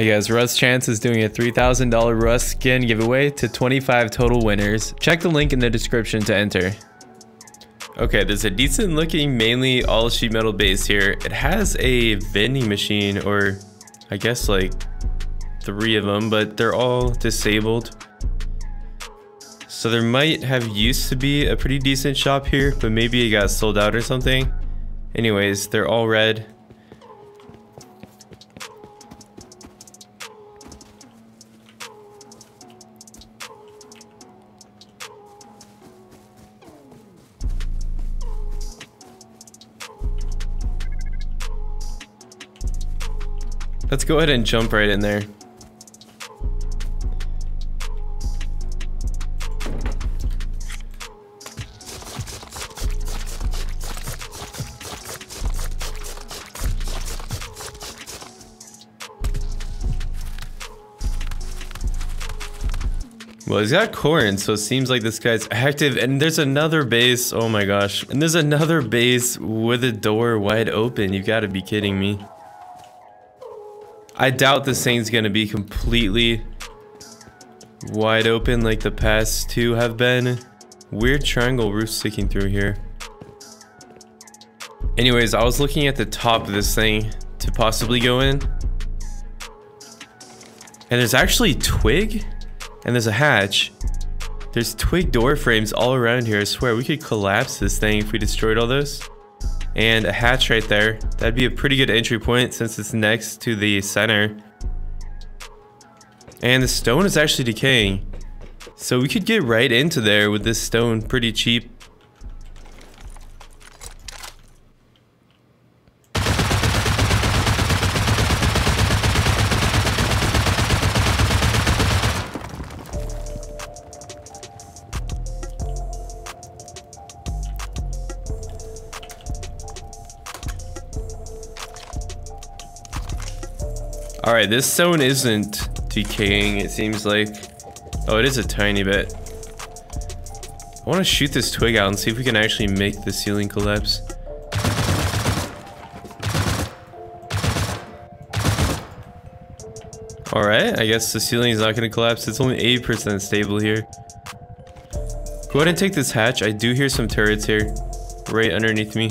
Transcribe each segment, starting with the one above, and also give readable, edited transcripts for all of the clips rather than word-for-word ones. Hey guys, RustChance is doing a $3,000 Rust skin giveaway to 25 total winners. Check the link in the description to enter. Okay, there's a decent looking mainly all sheet metal base here. It has a vending machine, or I guess like three of them, but they're all disabled. So there might have used to be a pretty decent shop here, but maybe it got sold out or something. Anyways, they're all red. Let's go ahead and jump right in there. Well, he's got corn, so it seems like this guy's active. And there's another base. Oh my gosh. And there's another base with a door wide open. You gotta be kidding me. I doubt this thing's gonna be completely wide open like the past two have been. Weird triangle roof sticking through here. Anyways, I was looking at the top of this thing to possibly go in. And there's actually twig and there's a hatch. There's twig door frames all around here. I swear we could collapse this thing if we destroyed all those. And a hatch right there. That'd be a pretty good entry point since it's next to the center. And the stone is actually decaying. So we could get right into there with this stone pretty cheap. Alright, this stone isn't decaying, it seems like. Oh, it is a tiny bit. I want to shoot this twig out and see if we can actually make the ceiling collapse. Alright, I guess the ceiling is not going to collapse. It's only 80% stable here. Go ahead and take this hatch. I do hear some turrets here, right underneath me.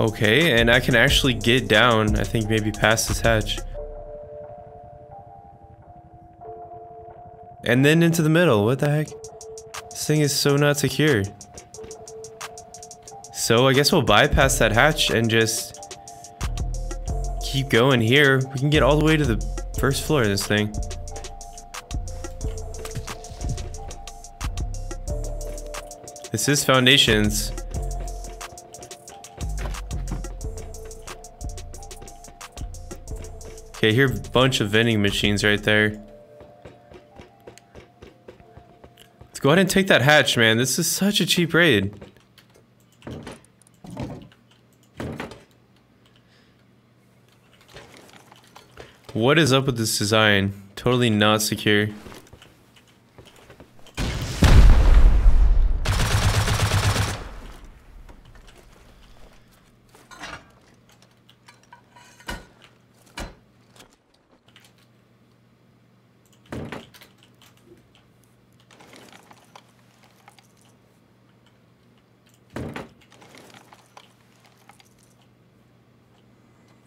Okay, and I can actually get down, I think maybe past this hatch. And then into the middle, what the heck? This thing is so not secure. So I guess we'll bypass that hatch and just keep going here. We can get all the way to the first floor of this thing. This is foundations. Okay, I hear a bunch of vending machines right there. Let's go ahead and take that hatch, man. This is such a cheap raid. What is up with this design? Totally not secure.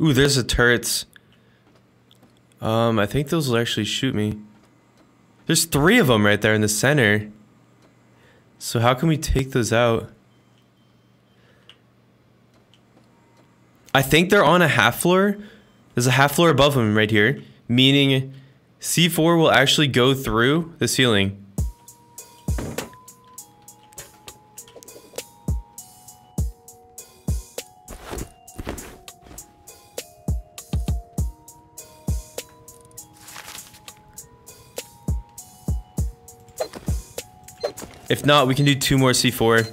Ooh, there's the turrets. I think those will actually shoot me. There's three of them right there in the center. So how can we take those out? I think they're on a half floor. There's a half floor above them right here, meaning C4 will actually go through the ceiling. If not, we can do two more C4.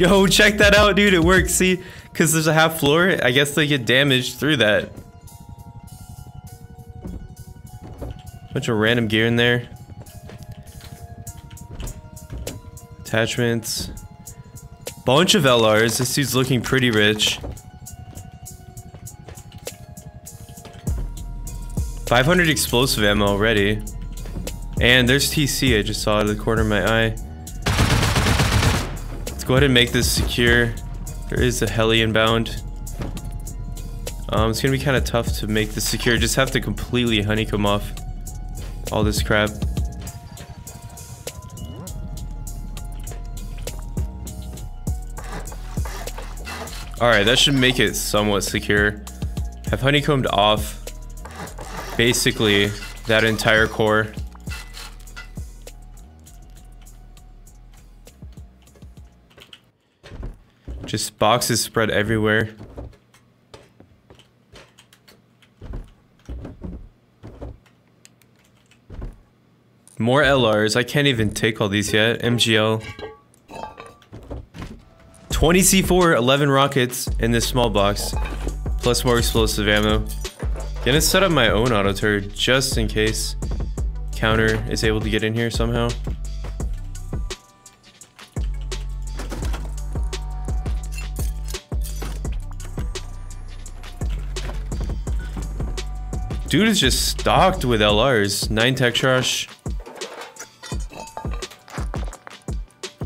Yo, check that out, dude. It works. See, because there's a half floor. I guess they get damaged through that. Bunch of random gear in there. Attachments. Bunch of LRs. This dude's looking pretty rich. 500 explosive ammo already. And there's TC, I just saw out of the corner of my eye. Let's go ahead and make this secure. There is a heli inbound. It's gonna be kind of tough to make this secure. Just have to completely honeycomb off all this crap. Alright, that should make it somewhat secure. I've honeycombed off basically that entire core. Just boxes spread everywhere. More LRs. I can't even take all these yet. MGL. 20 C4, 11 rockets in this small box. Plus more explosive ammo. Gonna set up my own auto turret just in case counter is able to get in here somehow. Dude is just stocked with LRs. 9 tech trash.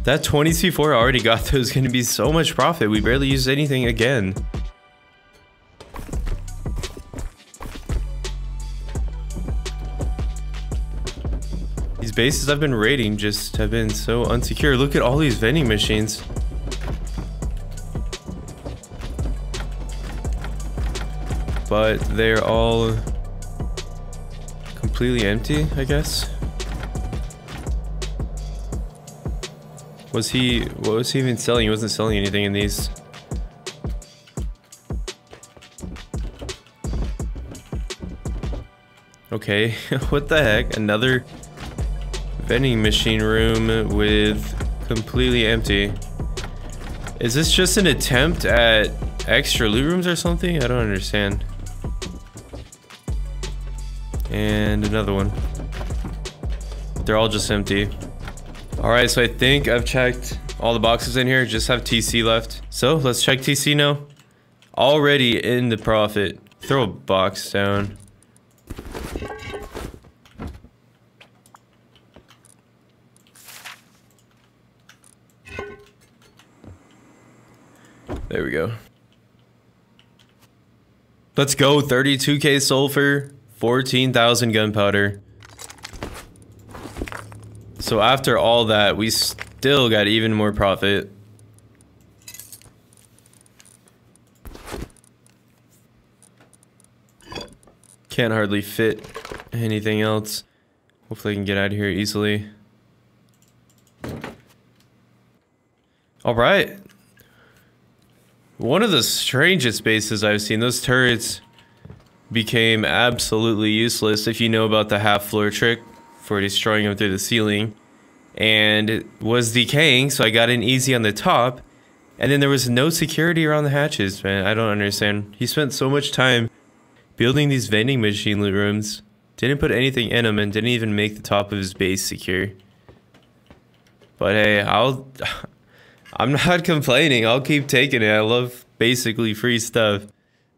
That 20 C4 I already got though is gonna be so much profit. We barely used anything again. These bases I've been raiding just have been so unsecure. Look at all these vending machines. But they're all completely empty, I guess. What was he even selling? He wasn't selling anything in these. Okay, what the heck? Another vending machine room with completely empty. Is this just an attempt at extra loot rooms or something? I don't understand. And another one. They're all just empty. Alright, so I think I've checked all the boxes in here, just have TC left. So let's check TC now. Already in the profit. Throw a box down. There we go. Let's go, 32k sulfur, 14,000 gunpowder. So after all that, we still got even more profit. Can't hardly fit anything else. Hopefully I can get out of here easily. Alright. One of the strangest bases I've seen. Those turrets became absolutely useless if you know about the half floor trick for destroying them through the ceiling, and it was decaying, so I got in easy on the top, and then there was no security around the hatches, man. I don't understand. He spent so much time building these vending machine loot rooms, didn't put anything in them, and didn't even make the top of his base secure. But hey, I'm not complaining. I'll keep taking it. I love basically free stuff.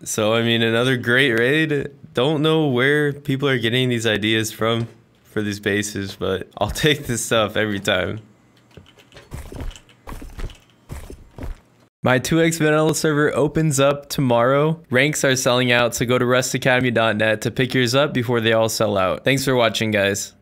So, I mean, another great raid. Don't know where people are getting these ideas from for these bases, but I'll take this stuff every time. My 2x vanilla server opens up tomorrow. Ranks are selling out, so go to RustAcademy.net to pick yours up before they all sell out. Thanks for watching, guys.